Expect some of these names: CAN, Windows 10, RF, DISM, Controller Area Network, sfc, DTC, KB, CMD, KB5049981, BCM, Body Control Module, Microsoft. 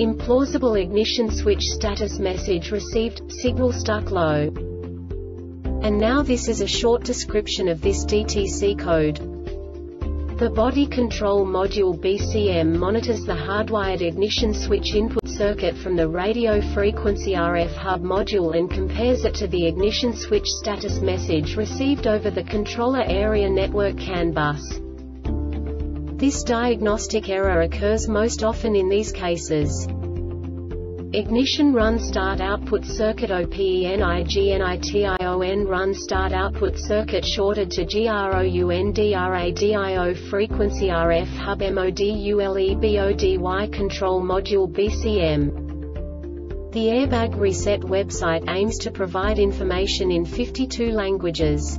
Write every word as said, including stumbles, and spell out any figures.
implausible ignition switch status message received, signal stuck low. And now this is a short description of this D T C code. The body control module B C M monitors the hardwired ignition switch input circuit from the radio frequency R F hub module and compares it to the ignition switch status message received over the controller area network C A N bus. This diagnostic error occurs most often in these cases. Ignition run start output circuit O P E N I G N I T I O N run start output circuit shorted to ground radio frequency R F hub modulebody control module B C M. The Airbag Reset website aims to provide information in fifty-two languages.